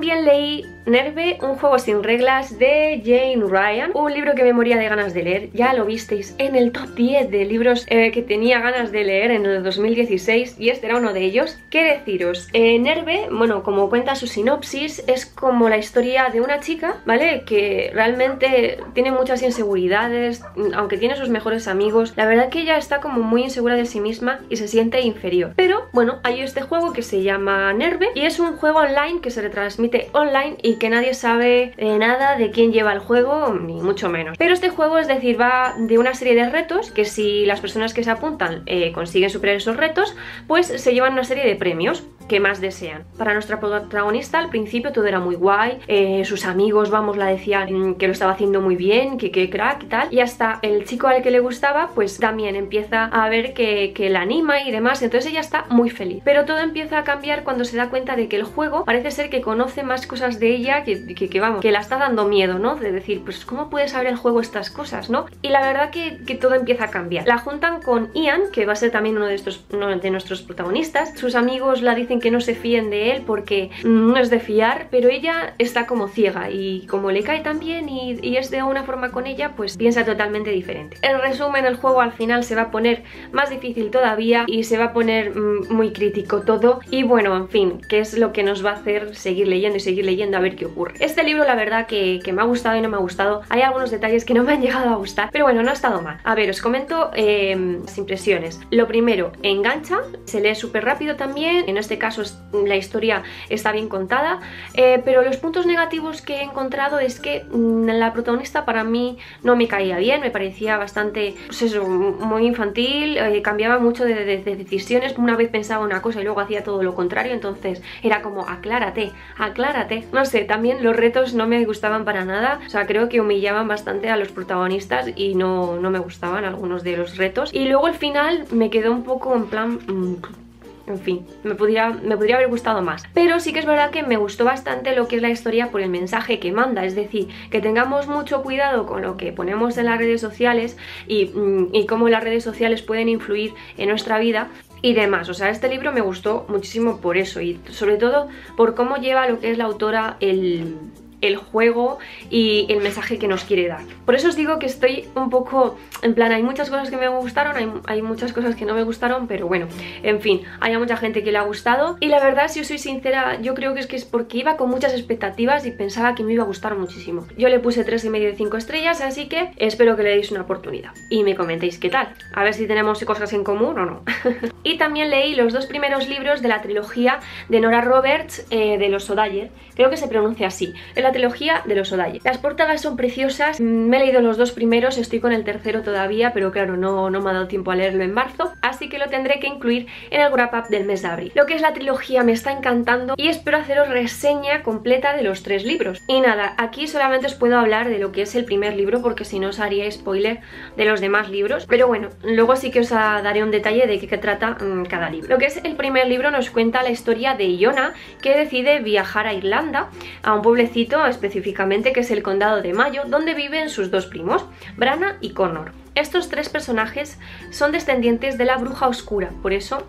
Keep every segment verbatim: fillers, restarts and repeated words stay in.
También leí Nerve, un juego sin reglas de Jane Ryan, un libro que me moría de ganas de leer, ya lo visteis en el top diez de libros eh, que tenía ganas de leer en el dos mil dieciséis y este era uno de ellos. ¿Qué deciros? Eh, Nerve, bueno, como cuenta su sinopsis, es como la historia de una chica, ¿vale? Que realmente tiene muchas inseguridades, aunque tiene sus mejores amigos, la verdad que ella está como muy insegura de sí misma y se siente inferior. Pero bueno, hay este juego que se llama Nerve y es un juego online que se retransmite online y que nadie sabe eh, nada de quién lleva el juego, ni mucho menos. Pero este juego, es decir, va de una serie de retos que si las personas que se apuntan eh, consiguen superar esos retos, pues se llevan una serie de premios que más desean. Para nuestra protagonista al principio todo era muy guay, eh, sus amigos, vamos, la decían que lo estaba haciendo muy bien, que qué crack y tal, y hasta el chico al que le gustaba pues también empieza a ver que, que la anima y demás, entonces ella está muy feliz. Pero todo empieza a cambiar cuando se da cuenta de que el juego parece ser que conoce más cosas de ella Que, que, que vamos, que la está dando miedo, ¿no? De decir, pues ¿cómo puede saber el juego estas cosas, no? Y la verdad que, que todo empieza a cambiar. La juntan con Ian, que va a ser también uno de, estos, uno de nuestros protagonistas. Sus amigos la dicen que no se fíen de él porque no es de fiar, pero ella está como ciega y como le cae tan bien y, y es de una forma con ella, pues piensa totalmente diferente. En resumen, el juego al final se va a poner más difícil todavía y se va a poner muy crítico todo. Y bueno, en fin, que es lo que nos va a hacer seguir leyendo y seguir leyendo a ver qué ocurre. Este libro la verdad que, que me ha gustado y no me ha gustado. Hay algunos detalles que no me han llegado a gustar, pero bueno, no ha estado mal. A ver, os comento eh, las impresiones. Lo primero, engancha, se lee súper rápido también. En este caso la historia está bien contada, eh, pero los puntos negativos que he encontrado es que la protagonista para mí no me caía bien, me parecía bastante, pues eso, muy infantil, eh, cambiaba mucho de, de, de decisiones. Una vez pensaba una cosa y luego hacía todo lo contrario, entonces era como aclárate, aclárate, no sé. También los retos no me gustaban para nada, o sea, creo que humillaban bastante a los protagonistas y no, no me gustaban algunos de los retos. Y luego al final me quedó un poco en plan... Mmm. En fin, me pudiera, me podría haber gustado más. Pero sí que es verdad que me gustó bastante lo que es la historia por el mensaje que manda. Es decir, que tengamos mucho cuidado con lo que ponemos en las redes sociales y, y cómo las redes sociales pueden influir en nuestra vida y demás. O sea, este libro me gustó muchísimo por eso y sobre todo por cómo lleva lo que es la autora el... el juego y el mensaje que nos quiere dar. Por eso os digo que estoy un poco en plan, hay muchas cosas que me gustaron, hay, hay muchas cosas que no me gustaron, pero bueno, en fin, hay a mucha gente que le ha gustado y la verdad, si os soy sincera, yo creo que es que es porque iba con muchas expectativas y pensaba que me iba a gustar muchísimo. Yo le puse tres y medio de cinco estrellas, así que espero que le deis una oportunidad y me comentéis qué tal, a ver si tenemos cosas en común o no. Y también leí los dos primeros libros de la trilogía de Nora Roberts, eh, de los Odalles, creo que se pronuncia así. El trilogía de los Odalles. Las portadas son preciosas, me he leído los dos primeros, estoy con el tercero todavía, pero claro, no, no me ha dado tiempo a leerlo en marzo, así que lo tendré que incluir en el wrap-up del mes de abril. Lo que es la trilogía me está encantando y espero haceros reseña completa de los tres libros. Y nada, aquí solamente os puedo hablar de lo que es el primer libro, porque si no os haría spoiler de los demás libros, pero bueno, luego sí que os daré un detalle de qué trata cada libro. Lo que es el primer libro nos cuenta la historia de Iona, que decide viajar a Irlanda, a un pueblecito específicamente que es el condado de Mayo, donde viven sus dos primos, Brana y Connor. Estos tres personajes son descendientes de la bruja oscura, por eso,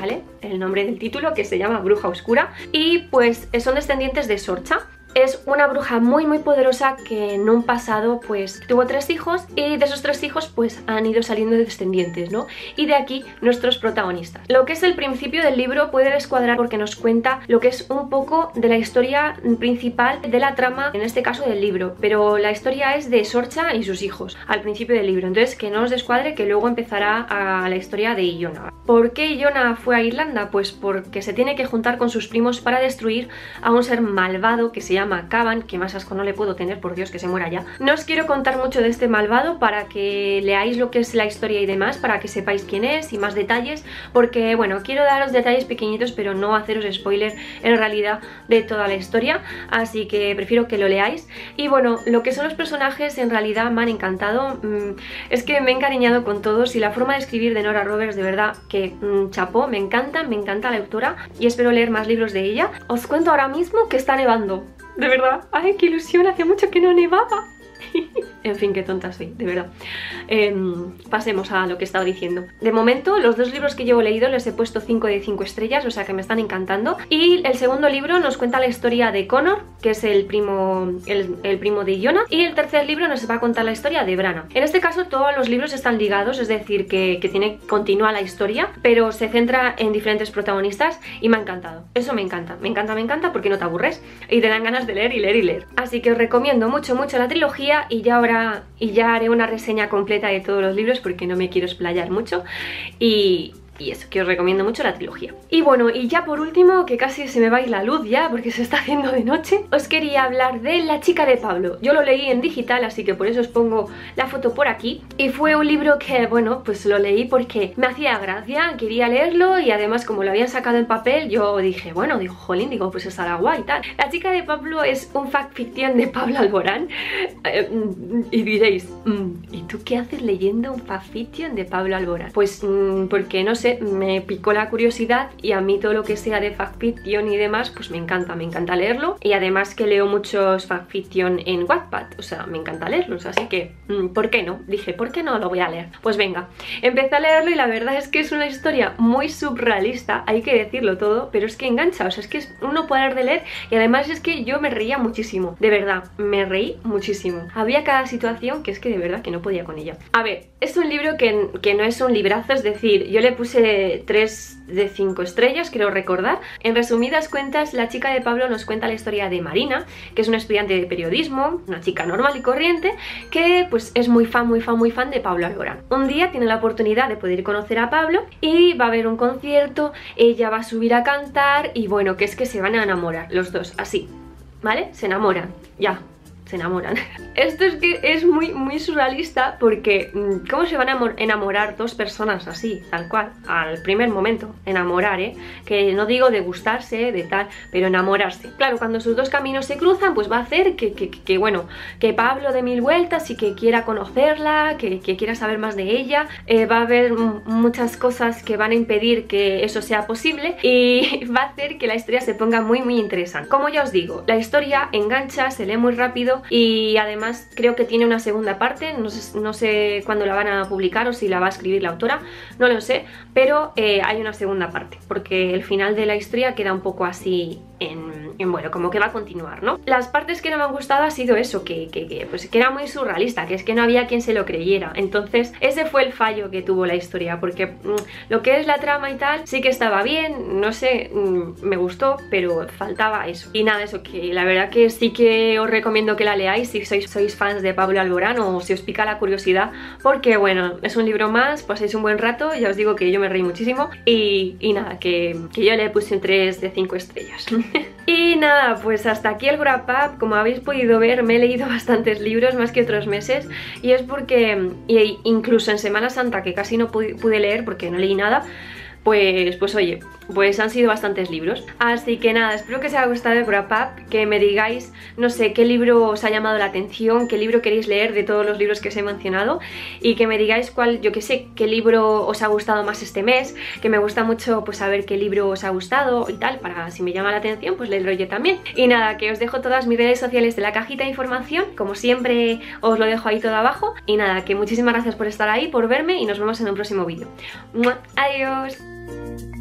¿vale?, el nombre del título, que se llama Bruja Oscura, y pues son descendientes de Sorcha. Es una bruja muy muy poderosa que en un pasado pues tuvo tres hijos y de esos tres hijos pues han ido saliendo descendientes, ¿no? Y de aquí nuestros protagonistas. Lo que es el principio del libro puede descuadrar porque nos cuenta lo que es un poco de la historia principal de la trama, en este caso del libro, pero la historia es de Sorcha y sus hijos al principio del libro, entonces que no os descuadre, que luego empezará a la historia de Iona. ¿Por qué Iona fue a Irlanda? Pues porque se tiene que juntar con sus primos para destruir a un ser malvado que se llama Macaban, que más asco no le puedo tener, por Dios, que se muera ya. No os quiero contar mucho de este malvado para que leáis lo que es la historia y demás, para que sepáis quién es y más detalles, porque bueno, quiero daros detalles pequeñitos pero no haceros spoiler en realidad de toda la historia, así que prefiero que lo leáis. Y bueno, lo que son los personajes en realidad me han encantado, es que me he encariñado con todos y la forma de escribir de Nora Roberts, de verdad que chapó, me encanta, me encanta la autora y espero leer más libros de ella. Os cuento ahora mismo que está nevando. De verdad, ay, qué ilusión, hace mucho que no nevaba. En fin, qué tonta soy, de verdad. Eh, pasemos a lo que estaba diciendo. De momento, los dos libros que llevo leído les he puesto cinco de cinco estrellas, o sea que me están encantando. Y el segundo libro nos cuenta la historia de Connor, que es el primo, el, el primo de Iona. Y el tercer libro nos va a contar la historia de Brana. En este caso, todos los libros están ligados, es decir, que, que tiene, continúa la historia, pero se centra en diferentes protagonistas y me ha encantado. Eso me encanta, me encanta, me encanta, porque no te aburres y te dan ganas de leer y leer y leer. Así que os recomiendo mucho, mucho la trilogía y ya ahora y ya haré una reseña completa de todos los libros porque no me quiero explayar mucho y... Y eso, que os recomiendo mucho la trilogía. Y bueno, y ya por último, que casi se me va a ir la luz ya porque se está haciendo de noche, os quería hablar de La chica de Pablo. Yo lo leí en digital, así que por eso os pongo la foto por aquí. Y fue un libro que, bueno, pues lo leí porque me hacía gracia, quería leerlo y además como lo habían sacado en papel, yo dije, bueno, digo, jolín, digo, pues estará guay y tal. La chica de Pablo es un fanfiction de Pablo Alborán. Eh, y diréis, ¿y tú qué haces leyendo un fanfiction de Pablo Alborán? Pues mmm, porque no sé, me picó la curiosidad y a mí todo lo que sea de fanfiction y demás pues me encanta, me encanta leerlo y además que leo muchos fanfiction en Wattpad, o sea, me encanta leerlos, así que ¿por qué no? Dije, ¿por qué no lo voy a leer? Pues venga, empecé a leerlo y la verdad es que es una historia muy surrealista, hay que decirlo todo, pero es que engancha, o sea, es que es uno poder de leer y además es que yo me reía muchísimo, de verdad, me reí muchísimo, había cada situación que es que de verdad que no podía con ella. A ver, es un libro que, que no es un librazo, es decir, yo le puse tres de cinco estrellas, creo recordar. En resumidas cuentas, La chica de Pablo nos cuenta la historia de Marina, que es una estudiante de periodismo, una chica normal y corriente, que pues es muy fan, muy fan, muy fan de Pablo Alborán. Un día tiene la oportunidad de poder conocer a Pablo y va a haber un concierto, ella va a subir a cantar y bueno, que es que se van a enamorar los dos, así, ¿vale? Se enamoran, ya. Se enamoran. Esto es que es muy, muy surrealista porque ¿cómo se van a enamorar dos personas así, tal cual? Al primer momento, enamorar, ¿eh? Que no digo de gustarse, de tal, pero enamorarse. Claro, cuando sus dos caminos se cruzan, pues va a hacer que, que, que, que bueno, que Pablo dé mil vueltas y que quiera conocerla, que, que quiera saber más de ella. Eh, va a haber muchas cosas que van a impedir que eso sea posible y va a hacer que la historia se ponga muy, muy interesante. Como ya os digo, la historia engancha, se lee muy rápido. Y además creo que tiene una segunda parte, no sé, no sé cuándo la van a publicar o si la va a escribir la autora, no lo sé, pero eh, hay una segunda parte, porque el final de la historia queda un poco así en, en bueno, como que va a continuar, ¿no? Las partes que no me han gustado ha sido eso, que, que, que, pues, que era muy surrealista, que es que no había quien se lo creyera, entonces ese fue el fallo que tuvo la historia, porque mmm, lo que es la trama y tal, sí que estaba bien, no sé, mmm, me gustó, pero faltaba eso. Y nada, eso, que la verdad que sí que os recomiendo que la leáis si sois, sois fans de Pablo Alborán o si os pica la curiosidad, porque bueno, es un libro más, pasáis un buen rato, ya os digo que yo me reí muchísimo y, y nada, que, que yo le puse un tres de cinco estrellas. Y nada, pues hasta aquí el wrap up. Como habéis podido ver, me he leído bastantes libros, más que otros meses, y es porque y incluso en Semana Santa, que casi no pude leer porque no leí nada, Pues, pues oye, pues han sido bastantes libros. Así que nada, espero que os haya gustado el wrap up, que me digáis, no sé, qué libro os ha llamado la atención, qué libro queréis leer de todos los libros que os he mencionado y que me digáis cuál, yo qué sé, qué libro os ha gustado más este mes, que me gusta mucho pues saber qué libro os ha gustado y tal, para si me llama la atención, pues leerlo yo también. Y nada, que os dejo todas mis redes sociales de la cajita de información, como siempre os lo dejo ahí todo abajo. Y nada, que muchísimas gracias por estar ahí, por verme y nos vemos en un próximo vídeo. ¡Mua! ¡Adiós! Thank you.